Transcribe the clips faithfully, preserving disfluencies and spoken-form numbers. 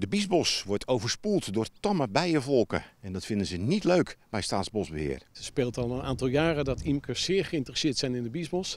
De Biesbosch wordt overspoeld door tamme bijenvolken en dat vinden ze niet leuk bij Staatsbosbeheer. Het speelt al een aantal jaren dat imkers zeer geïnteresseerd zijn in de Biesbosch.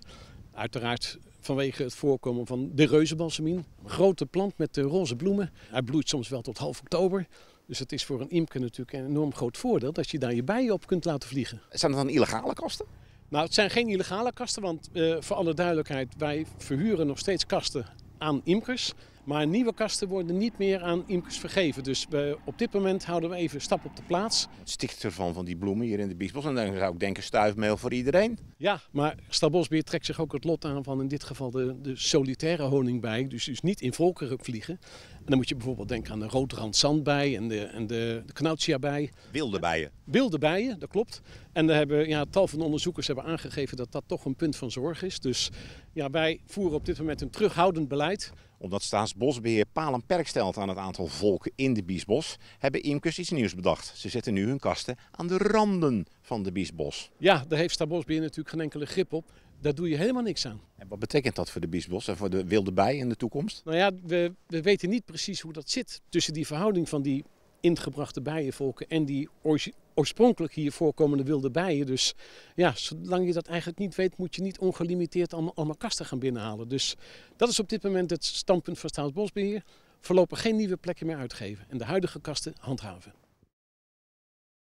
Uiteraard vanwege het voorkomen van de reuzenbalsemien. Een grote plant met roze bloemen. Hij bloeit soms wel tot half oktober. Dus het is voor een imker natuurlijk een enorm groot voordeel dat je daar je bijen op kunt laten vliegen. Zijn dat dan illegale kasten? Nou, het zijn geen illegale kasten, want uh, voor alle duidelijkheid, wij verhuren nog steeds kasten aan imkers. Maar nieuwe kasten worden niet meer aan imkers vergeven. Dus we, op dit moment houden we even stap op de plaats. Het stikt ervan van die bloemen hier in de Biesbosch. En dan zou ik denken stuifmeel voor iedereen. Ja, maar Staatsbosbeheer trekt zich ook het lot aan van in dit geval de, de solitaire honingbij. Dus, dus niet in volkeren vliegen. En dan moet je bijvoorbeeld denken aan de Roodrand Zandbij en de, en de, de Knautia bij. Wilde bijen. Wilde bijen, dat klopt. En daar hebben, ja, tal van onderzoekers hebben aangegeven dat dat toch een punt van zorg is. Dus ja, wij voeren op dit moment een terughoudend beleid. Omdat Staatsbosbeheer paal en perk stelt aan het aantal volken in de Biesbosch, hebben imkers iets nieuws bedacht. Ze zetten nu hun kasten aan de randen van de Biesbosch. Ja, daar heeft Staatsbosbeheer natuurlijk geen enkele grip op. Daar doe je helemaal niks aan. En wat betekent dat voor de Biesbosch en voor de wilde bij in de toekomst? Nou ja, we, we weten niet precies hoe dat zit tussen die verhouding van die ingebrachte bijenvolken en die oorspronkelijk hier voorkomende wilde bijen. Dus ja, zolang je dat eigenlijk niet weet, moet je niet ongelimiteerd allemaal, allemaal kasten gaan binnenhalen. Dus dat is op dit moment het standpunt van Staatsbosbeheer. Voorlopig geen nieuwe plekken meer uitgeven en de huidige kasten handhaven.